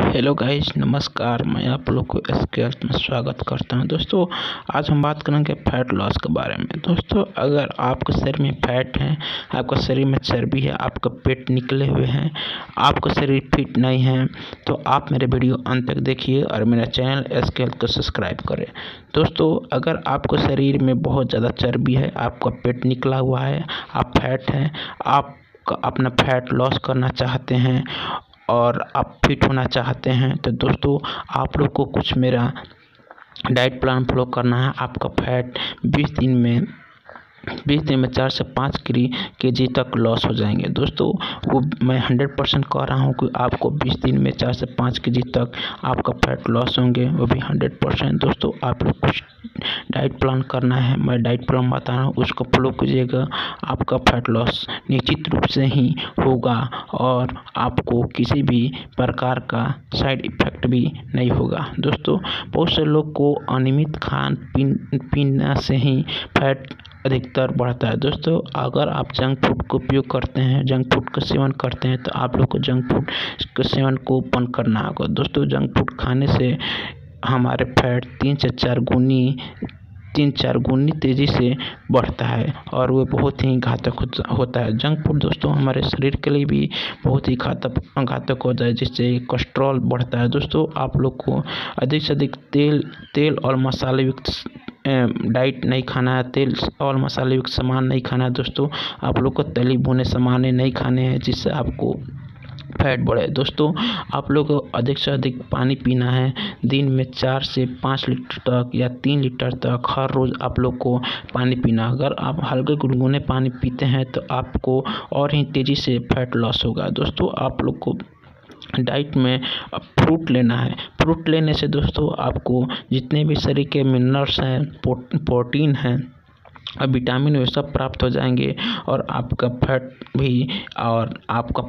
Hello guys, नमस्कार। मैं आप लोग को SK हेल्थ में स्वागत करता हूं। दोस्तों, आज हम बात करेंगे फैट लॉस के बारे में। दोस्तों, अगर आपके शरीर में फैट है, आपका शरीर में चर्बी है, आपका पेट निकले हुए हैं, आपका शरीर फिट नहीं है, तो आप मेरे वीडियो अंत तक देखिए और मेरा चैनल SK हेल्थ को सब्सक्राइब करें। दोस्तों, अगर आपके शरीर में बहुत ज़्यादा चर्बी है, आपका पेट निकला हुआ है, आप फैट हैं, आप अपना फैट लॉस करना चाहते हैं और आप फिट होना चाहते हैं, तो दोस्तों आप लोग को कुछ मेरा डाइट प्लान फॉलो करना है। आपका फैट 20 दिन में 4 से 5 केजी तक लॉस हो जाएंगे। दोस्तों, वो मैं 100% कह रहा हूँ कि आपको 20 दिन में 4 से 5 केजी तक आपका फैट लॉस होंगे, वो भी 100%। दोस्तों, आप लोग कुछ डाइट प्लान करना है, मैं डाइट प्लान बता रहा हूँ, उसको फॉलो कीजिएगा। आपका फैट लॉस निश्चित रूप से ही होगा और आपको किसी भी प्रकार का साइड इफेक्ट भी नहीं होगा। दोस्तों, बहुत से लोग को अनियमित खान पीना से ही फैट अधिकतर बढ़ता है। दोस्तों, अगर आप जंक फूड को उपयोग करते हैं, जंक फूड का सेवन करते हैं, तो आप लोग को जंक फूड के सेवन को बंद करना होगा। दोस्तों, जंक फूड खाने से हमारे फैट 3 से 4 गुनी तेज़ी से बढ़ता है और वो बहुत ही घातक होता है। जंक फूड दोस्तों हमारे शरीर के लिए भी बहुत ही घातक होता है, जिससे कोलेस्ट्रॉल बढ़ता है। दोस्तों, आप लोग को अधिक से अधिक तेल और मसाले युक्त डाइट नहीं खाना है, तेल और मसाले युक्त सामान नहीं खाना है। दोस्तों, आप लोग को तली भुने सामान नहीं खाने हैं, जिससे आपको फैट बढ़े। दोस्तों, आप लोग को अधिक से अधिक पानी पीना है। दिन में 4 से 5 लीटर तक या 3 लीटर तक हर रोज़ आप लोग को पानी पीना। अगर आप हल्के गुनगुने पानी पीते हैं तो आपको और ही तेज़ी से फैट लॉस होगा। दोस्तों, आप लोग को डाइट में फ्रूट लेना है। फ्रूट लेने से दोस्तों आपको जितने भी शरीर के मिनरल्स हैं, प्रोटीन हैं और विटामिन वे सब प्राप्त हो जाएंगे और आपका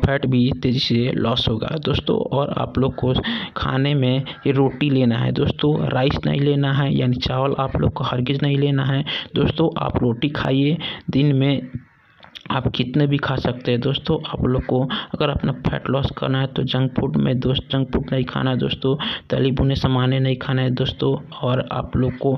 फैट भी तेज़ी से लॉस होगा। दोस्तों, और आप लोग को खाने में ये रोटी लेना है। दोस्तों, राइस नहीं लेना है, यानी चावल आप लोग को हरगिज़ नहीं लेना है। दोस्तों, आप रोटी खाइए, दिन में आप कितने भी खा सकते हैं। दोस्तों, आप लोग को अगर अपना फैट लॉस करना है तो जंक फूड नहीं खाना है। दोस्तों, तली भुने सामान नहीं खाना है। दोस्तों, और आप लोग को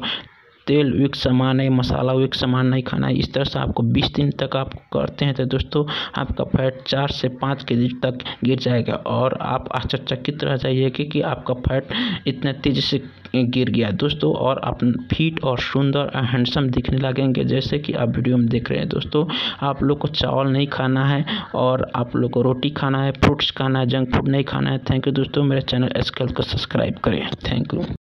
तेल युक्त सामान है, मसाला युक्त सामान नहीं खाना है। इस तरह से आपको 20 दिन तक आप करते हैं तो दोस्तों आपका फैट 4 से 5 केजी तक गिर जाएगा और आप आश्चर्यचकित रह जाइए कि आपका फैट इतने तेज़ी से गिर गया। दोस्तों, और आप फिट और सुंदर और हैंडसम दिखने लगेंगे, जैसे कि आप वीडियो में देख रहे हैं। दोस्तों, आप लोग को चावल नहीं खाना है और आप लोग को रोटी खाना है, फ्रूट्स खाना है, जंक फूड नहीं खाना है। थैंक यू दोस्तों, मेरे चैनल SK हेल्थ को सब्सक्राइब करें। Thank you.